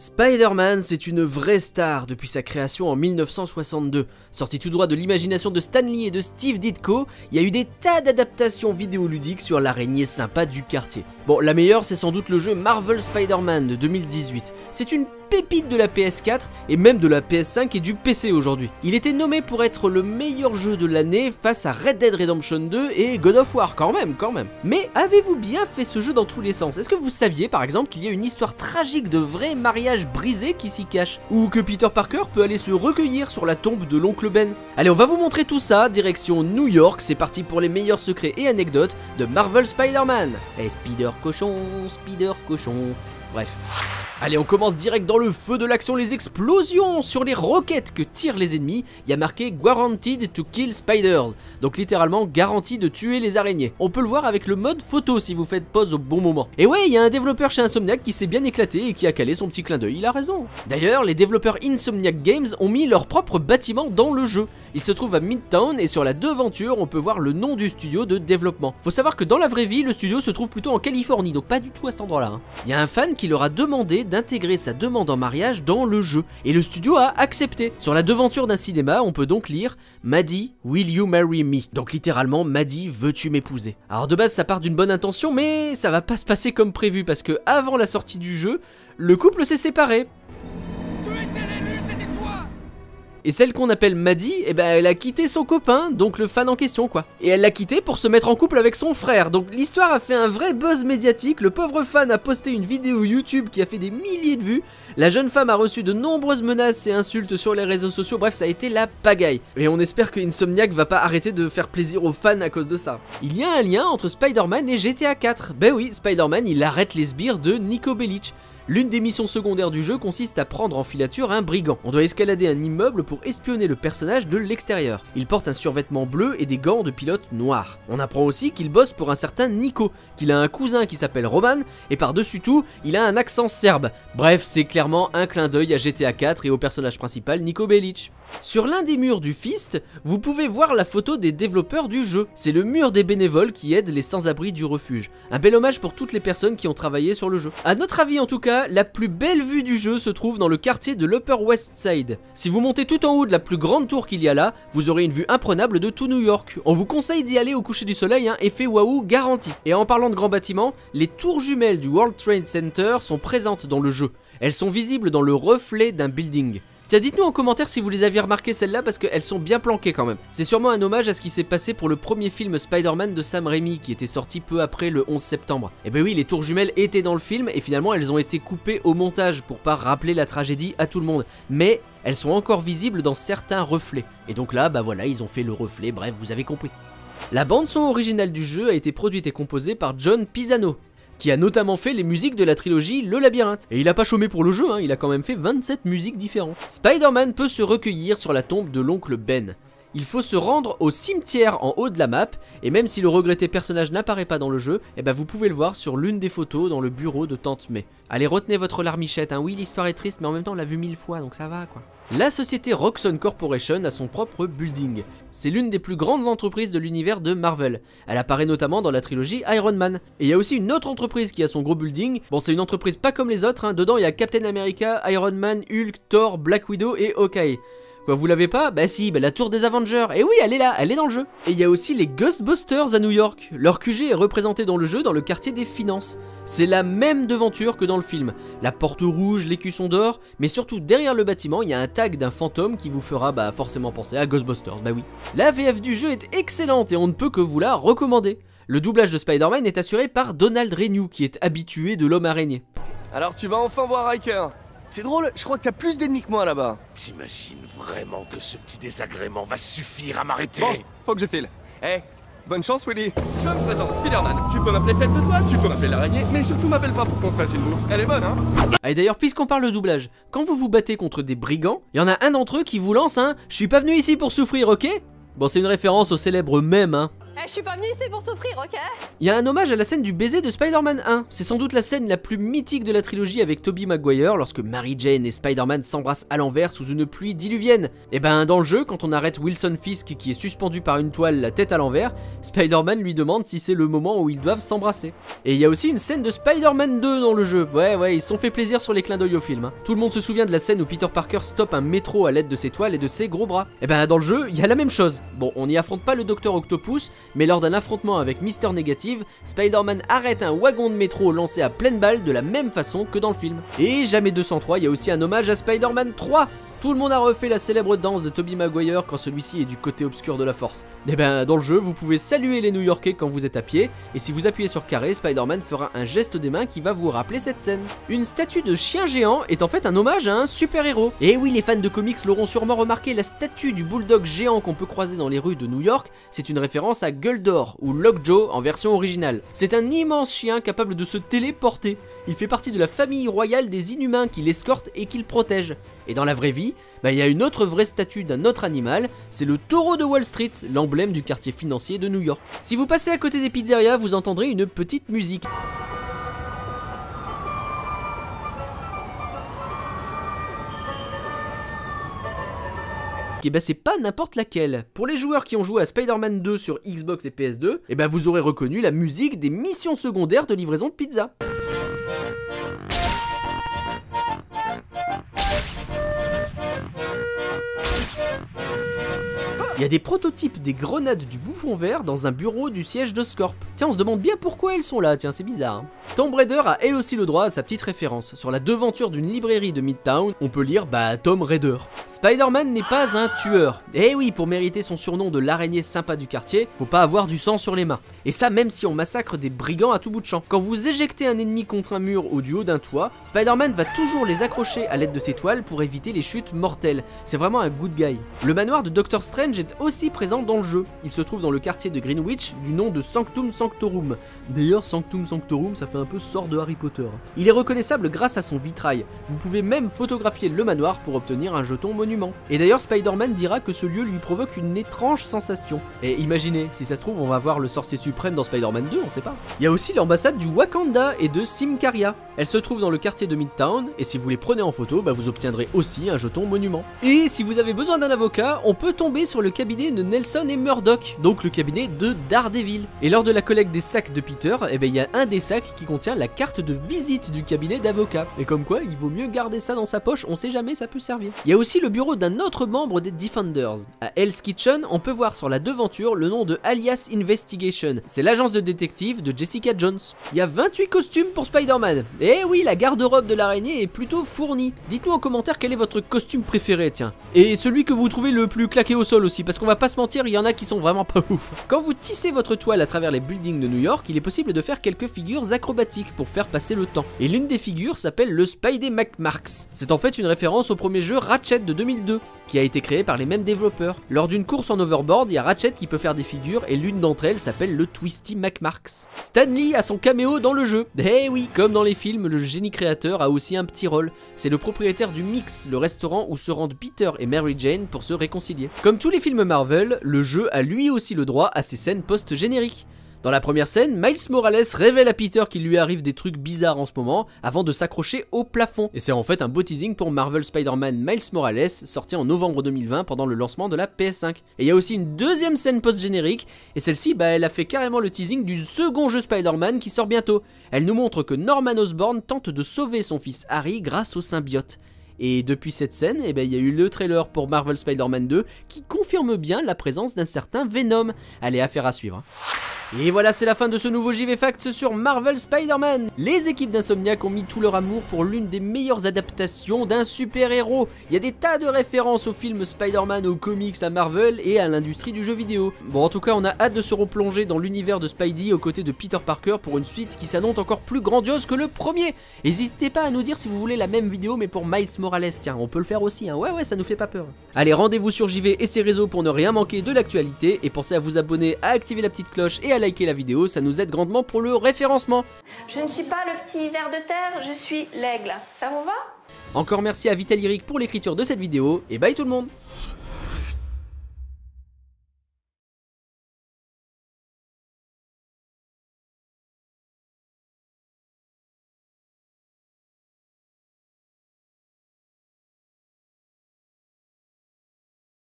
Spider-Man, c'est une vraie star depuis sa création en 1962. Sorti tout droit de l'imagination de Stanley et de Steve Ditko, il y a eu des tas d'adaptations vidéoludiques sur l'araignée sympa du quartier. Bon, la meilleure, c'est sans doute le jeu Marvel Spider-Man de 2018. C'est une pépite de la PS4 et même de la PS5 et du PC aujourd'hui. Il était nommé pour être le meilleur jeu de l'année face à Red Dead Redemption 2 et God of War, quand même. Mais avez-vous bien fait ce jeu dans tous les sens? Est-ce que vous saviez par exemple qu'il y a une histoire tragique de vrai mariage brisé qui s'y cache? Ou que Peter Parker peut aller se recueillir sur la tombe de l'oncle Ben? Allez, on va vous montrer tout ça, direction New York, c'est parti pour les meilleurs secrets et anecdotes de Marvel Spider-Man. Et Spider-Cochon, bref. Allez, on commence direct dans le feu de l'action, les explosions sur les roquettes que tirent les ennemis. Il y a marqué Guaranteed to kill spiders, donc littéralement garantie de tuer les araignées. On peut le voir avec le mode photo si vous faites pause au bon moment. Et ouais, il y a un développeur chez Insomniac qui s'est bien éclaté et qui a calé son petit clin d'œil, il a raison. D'ailleurs, les développeurs Insomniac Games ont mis leur propre bâtiment dans le jeu. Il se trouve à Midtown et sur la devanture, on peut voir le nom du studio de développement. Faut savoir que dans la vraie vie, le studio se trouve plutôt en Californie, donc pas du tout à cet endroit-là, hein. Il y a un fan qui leur a demandé d'intégrer sa demande en mariage dans le jeu et le studio a accepté. Sur la devanture d'un cinéma, on peut donc lire Maddie, will you marry me? Donc littéralement, Maddie, veux-tu m'épouser? Alors de base, ça part d'une bonne intention, mais ça va pas se passer comme prévu parce que avant la sortie du jeu, le couple s'est séparé. Et celle qu'on appelle Maddie, eh ben elle a quitté son copain, donc le fan en question quoi. Et elle l'a quitté pour se mettre en couple avec son frère, donc l'histoire a fait un vrai buzz médiatique, le pauvre fan a posté une vidéo YouTube qui a fait des milliers de vues, la jeune femme a reçu de nombreuses menaces et insultes sur les réseaux sociaux, bref ça a été la pagaille. Et on espère que Insomniac va pas arrêter de faire plaisir aux fans à cause de ça. Il y a un lien entre Spider-Man et GTA 4, ben oui, Spider-Man il arrête les sbires de Nico Bellic. L'une des missions secondaires du jeu consiste à prendre en filature un brigand. On doit escalader un immeuble pour espionner le personnage de l'extérieur. Il porte un survêtement bleu et des gants de pilote noirs. On apprend aussi qu'il bosse pour un certain Nico, qu'il a un cousin qui s'appelle Roman, et par-dessus tout, il a un accent serbe. Bref, c'est clairement un clin d'œil à GTA 4 et au personnage principal Nico Bellic. Sur l'un des murs du F.E.A.S.T., vous pouvez voir la photo des développeurs du jeu. C'est le mur des bénévoles qui aident les sans-abri du refuge. Un bel hommage pour toutes les personnes qui ont travaillé sur le jeu. A notre avis en tout cas, la plus belle vue du jeu se trouve dans le quartier de l'Upper West Side. Si vous montez tout en haut de la plus grande tour qu'il y a là, vous aurez une vue imprenable de tout New York. On vous conseille d'y aller au coucher du soleil, hein, effet waouh garanti. Et en parlant de grands bâtiments, les tours jumelles du World Trade Center sont présentes dans le jeu. Elles sont visibles dans le reflet d'un building. Tiens, dites-nous en commentaire si vous les aviez remarquées celles-là parce qu'elles sont bien planquées quand même. C'est sûrement un hommage à ce qui s'est passé pour le premier film Spider-Man de Sam Raimi qui était sorti peu après le 11 septembre. Et ben oui, les tours jumelles étaient dans le film et finalement elles ont été coupées au montage pour pas rappeler la tragédie à tout le monde. Mais elles sont encore visibles dans certains reflets. Et donc là, bah voilà, ils ont fait le reflet, bref, vous avez compris. La bande-son originale du jeu a été produite et composée par John Pisano, qui a notamment fait les musiques de la trilogie Le Labyrinthe. Et il a pas chômé pour le jeu, hein, il a quand même fait 27 musiques différentes. Spider-Man peut se recueillir sur la tombe de l'oncle Ben. Il faut se rendre au cimetière en haut de la map, et même si le regretté personnage n'apparaît pas dans le jeu, eh ben vous pouvez le voir sur l'une des photos dans le bureau de Tante May. Allez, retenez votre larmichette, hein. Oui, l'histoire est triste, mais en même temps on l'a vu 1000 fois, donc ça va quoi. La société Roxxon Corporation a son propre building. C'est l'une des plus grandes entreprises de l'univers de Marvel. Elle apparaît notamment dans la trilogie Iron Man. Et il y a aussi une autre entreprise qui a son gros building. Bon, c'est une entreprise pas comme les autres, hein. Dedans il y a Captain America, Iron Man, Hulk, Thor, Black Widow et Hawkeye. Quoi, vous l'avez pas? Bah si, bah la tour des Avengers. Et oui, elle est là, elle est dans le jeu. Et il y a aussi les Ghostbusters à New York. Leur QG est représenté dans le jeu dans le quartier des finances. C'est la même devanture que dans le film. La porte rouge, l'écusson d'or, mais surtout derrière le bâtiment, il y a un tag d'un fantôme qui vous fera bah forcément penser à Ghostbusters, bah oui. La VF du jeu est excellente et on ne peut que vous la recommander. Le doublage de Spider-Man est assuré par Donald Renew qui est habitué de l'homme araignée. Alors tu vas enfin voir Riker. C'est drôle, je crois que t'as plus d'ennemis que moi là-bas. T'imagines vraiment que ce petit désagrément va suffire à m'arrêter? Bon, faut que je file. Eh, bonne chance Willy. Je me présente, Spider-Man. Tu peux m'appeler tête de toile, tu peux m'appeler l'araignée, mais surtout m'appelle pas pour qu'on se fasse une bouffe. Elle est bonne, hein? Ah, et d'ailleurs, puisqu'on parle de doublage, quand vous vous battez contre des brigands, il y en a un d'entre eux qui vous lance, hein. Je suis pas venu ici pour souffrir, ok? Bon, c'est une référence au célèbre mème, hein. Je suis pas venue ici pour souffrir, ok? Il y a un hommage à la scène du baiser de Spider-Man 1. C'est sans doute la scène la plus mythique de la trilogie avec Tobey Maguire lorsque Mary Jane et Spider-Man s'embrassent à l'envers sous une pluie diluvienne. Et ben dans le jeu, quand on arrête Wilson Fisk qui est suspendu par une toile la tête à l'envers, Spider-Man lui demande si c'est le moment où ils doivent s'embrasser. Et il y a aussi une scène de Spider-Man 2 dans le jeu. Ouais, ils se sont fait plaisir sur les clins d'œil au film, hein. Tout le monde se souvient de la scène où Peter Parker stoppe un métro à l'aide de ses toiles et de ses gros bras. Et ben dans le jeu, il y a la même chose. Bon, on n'y affronte pas le Docteur Octopus, mais lors d'un affrontement avec Mister Négative, Spider-Man arrête un wagon de métro lancé à pleine balle de la même façon que dans le film. Et jamais 203, il y a aussi un hommage à Spider-Man 3. Tout le monde a refait la célèbre danse de Tobey Maguire quand celui-ci est du côté obscur de la force. Et ben dans le jeu, vous pouvez saluer les New-Yorkais quand vous êtes à pied, et si vous appuyez sur carré, Spider-Man fera un geste des mains qui va vous rappeler cette scène. Une statue de chien géant est en fait un hommage à un super-héros. Et oui, les fans de comics l'auront sûrement remarqué, la statue du bulldog géant qu'on peut croiser dans les rues de New York, c'est une référence à Gueule d'Or, ou Lockjaw en version originale. C'est un immense chien capable de se téléporter. Il fait partie de la famille royale des Inhumains qui l'escortent et qui le protègent. Et dans la vraie vie, il y a une autre vraie statue d'un autre animal, c'est le taureau de Wall Street, l'emblème du quartier financier de New York. Si vous passez à côté des pizzerias, vous entendrez une petite musique. Et c'est pas n'importe laquelle. Pour les joueurs qui ont joué à Spider-Man 2 sur Xbox et PS2, vous aurez reconnu la musique des missions secondaires de livraison de pizza. Il y a des prototypes des grenades du bouffon vert dans un bureau du siège de Scorp. Tiens, on se demande bien pourquoi elles sont là, tiens, c'est bizarre. Tom Raider a elle aussi le droit à sa petite référence. Sur la devanture d'une librairie de Midtown, on peut lire Tom Raider. Spider-Man n'est pas un tueur. Eh oui, pour mériter son surnom de l'araignée sympa du quartier, faut pas avoir du sang sur les mains. Et ça même si on massacre des brigands à tout bout de champ. Quand vous éjectez un ennemi contre un mur ou du haut d'un toit, Spider-Man va toujours les accrocher à l'aide de ses toiles pour éviter les chutes mortelles. C'est vraiment un good guy. Le manoir de Doctor Strange est aussi présent dans le jeu. Il se trouve dans le quartier de Greenwich du nom de Sanctum Sanctorum. D'ailleurs, Sanctum Sanctorum, ça fait un peu sort de Harry Potter. Il est reconnaissable grâce à son vitrail. Vous pouvez même photographier le manoir pour obtenir un jeton monument. Et d'ailleurs, Spider-Man dira que ce lieu lui provoque une étrange sensation. Et imaginez, si ça se trouve, on va voir le sorcier suprême dans Spider-Man 2, on sait pas. Il y a aussi l'ambassade du Wakanda et de Simcaria. Elle se trouve dans le quartier de Midtown, et si vous les prenez en photo, vous obtiendrez aussi un jeton monument. Et si vous avez besoin d'un avocat, on peut tomber sur le cabinet de Nelson et Murdoch, donc le cabinet de Daredevil. Et lors de la collecte des sacs de Peter, il y a un des sacs qui contient la carte de visite du cabinet d'avocat. Et comme quoi, il vaut mieux garder ça dans sa poche, on sait jamais, ça peut servir. Il y a aussi le bureau d'un autre membre des Defenders. À Hell's Kitchen, on peut voir sur la devanture le nom de Alias Investigation. C'est l'agence de détective de Jessica Jones. Il y a 28 costumes pour Spider-Man. Eh oui, la garde-robe de l'araignée est plutôt fournie. Dites-nous en commentaire quel est votre costume préféré, tiens. Et celui que vous trouvez le plus claqué au sol aussi, parce qu'on va pas se mentir, il y en a qui sont vraiment pas ouf. Quand vous tissez votre toile à travers les buildings de New York, il est possible de faire quelques figures acrobatiques pour faire passer le temps. Et l'une des figures s'appelle le Spidey McMarks. C'est en fait une référence au premier jeu Ratchet de 2002, qui a été créé par les mêmes développeurs. Lors d'une course en overboard, il y a Ratchet qui peut faire des figures et l'une d'entre elles s'appelle le Twisty McMarks. Stanley a son caméo dans le jeu. Eh oui, comme dans les films, le génie créateur a aussi un petit rôle. C'est le propriétaire du Mix, le restaurant où se rendent Peter et Mary Jane pour se réconcilier. Comme tous les films Marvel, le jeu a lui aussi le droit à ses scènes post-génériques. Dans la première scène, Miles Morales révèle à Peter qu'il lui arrive des trucs bizarres en ce moment avant de s'accrocher au plafond. Et c'est en fait un beau teasing pour Marvel Spider-Man Miles Morales, sorti en novembre 2020 pendant le lancement de la PS5. Et il y a aussi une deuxième scène post-générique, et celle-ci, elle a fait carrément le teasing du second jeu Spider-Man qui sort bientôt. Elle nous montre que Norman Osborn tente de sauver son fils Harry grâce au symbiote. Et depuis cette scène, il y a eu le trailer pour Marvel Spider-Man 2 qui confirme bien la présence d'un certain Venom. Allez, affaire à suivre. Et voilà, c'est la fin de ce nouveau JV Facts sur Marvel Spider-Man. Les équipes d'Insomniac ont mis tout leur amour pour l'une des meilleures adaptations d'un super-héros. Il y a des tas de références aux films Spider-Man, aux comics, à Marvel et à l'industrie du jeu vidéo. Bon, en tout cas, on a hâte de se replonger dans l'univers de Spidey aux côtés de Peter Parker pour une suite qui s'annonce encore plus grandiose que le premier. N'hésitez pas à nous dire si vous voulez la même vidéo, mais pour Miles Morales, tiens, on peut le faire aussi, hein. Ouais, ça nous fait pas peur. Allez, rendez-vous sur JV et ses réseaux pour ne rien manquer de l'actualité. Et pensez à vous abonner, à activer la petite cloche et à liker la vidéo, ça nous aide grandement pour le référencement. Je ne suis pas le petit ver de terre, je suis l'aigle. Ça vous va? Encore merci à Vitalirik pour l'écriture de cette vidéo, et bye tout le monde!